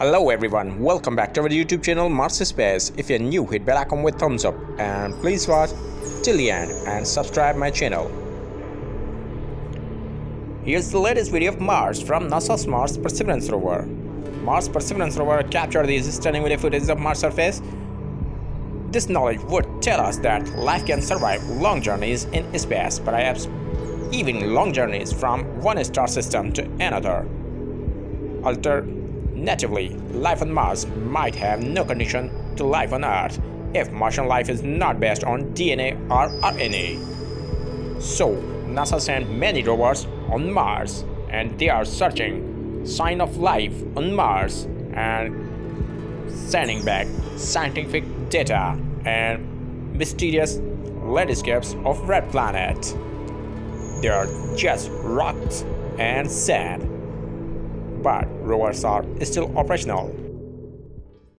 Hello everyone, welcome back to our YouTube channel Mars Space. If you're new, hit bell icon with thumbs up and please watch till the end and subscribe my channel. Here's the latest video of Mars from NASA's Mars Perseverance rover. Mars Perseverance rover captured these stunning video footage of Mars surface. This knowledge would tell us that life can survive long journeys in space, perhaps even long journeys from one star system to another. Alternatively, life on Mars might have no connection to life on Earth if Martian life is not based on DNA or RNA. So, NASA sent many rovers on Mars and they are searching sign of life on Mars and sending back scientific data and mysterious landscapes of Red Planet. They are just rocks and sand. But rovers are still operational.